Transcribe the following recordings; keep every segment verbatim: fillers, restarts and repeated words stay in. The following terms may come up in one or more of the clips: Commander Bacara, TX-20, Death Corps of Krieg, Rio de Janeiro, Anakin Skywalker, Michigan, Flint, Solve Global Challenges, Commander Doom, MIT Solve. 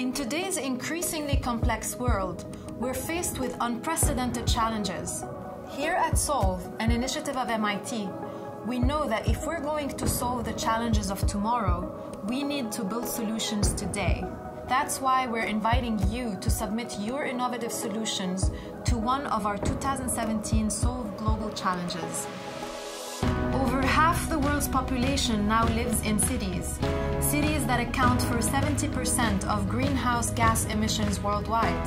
In today's increasingly complex world, we're faced with unprecedented challenges. Here at Solve, an initiative of M I T, we know that if we're going to solve the challenges of tomorrow, we need to build solutions today. That's why we're inviting you to submit your innovative solutions to one of our two thousand seventeen Solve Global Challenges. Over half the world's population now lives in cities. Cities that account for seventy percent of greenhouse gas emissions worldwide.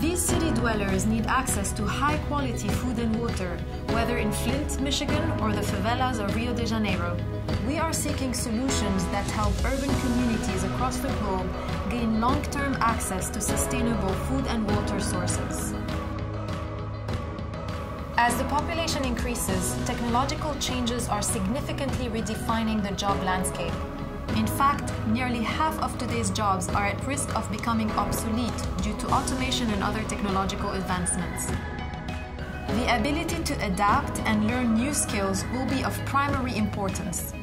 These city dwellers need access to high-quality food and water, whether in Flint, Michigan, or the favelas of Rio de Janeiro. We are seeking solutions that help urban communities across the globe gain long-term access to sustainable food and water sources. As the population increases, technological changes are significantly redefining the job landscape. In fact, nearly half of today's jobs are at risk of becoming obsolete due to automation and other technological advancements. The ability to adapt and learn new skills will be of primary importance.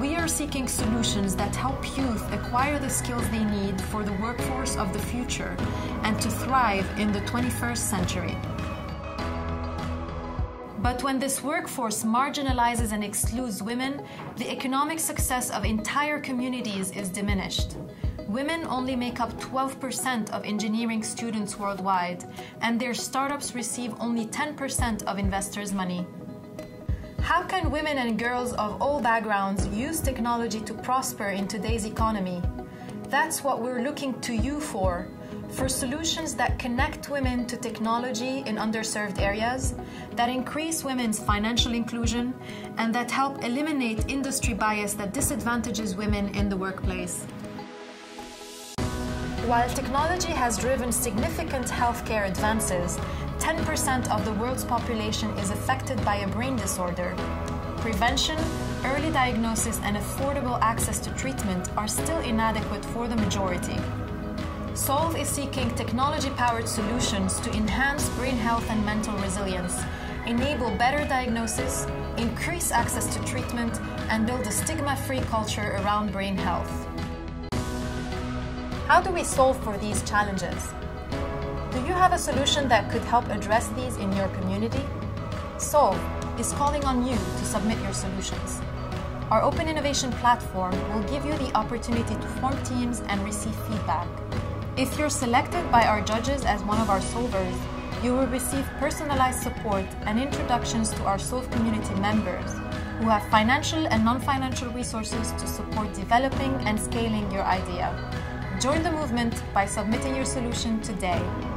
We are seeking solutions that help youth acquire the skills they need for the workforce of the future and to thrive in the twenty-first century. But when this workforce marginalizes and excludes women, the economic success of entire communities is diminished. Women only make up twelve percent of engineering students worldwide, and their startups receive only ten percent of investors' money. How can women and girls of all backgrounds use technology to prosper in today's economy? That's what we're looking to you for. For solutions that connect women to technology in underserved areas, that increase women's financial inclusion, and that help eliminate industry bias that disadvantages women in the workplace. While technology has driven significant healthcare advances, ten percent of the world's population is affected by a brain disorder. Prevention, early diagnosis, and affordable access to treatment are still inadequate for the majority. Solve is seeking technology-powered solutions to enhance brain health and mental resilience, enable better diagnosis, increase access to treatment, and build a stigma-free culture around brain health. How do we solve for these challenges? Do you have a solution that could help address these in your community? Solve is calling on you to submit your solutions. Our Open Innovation Platform will give you the opportunity to form teams and receive feedback. If you're selected by our judges as one of our solvers, you will receive personalized support and introductions to our Solve community members, who have financial and non-financial resources to support developing and scaling your idea. Join the movement by submitting your solution today.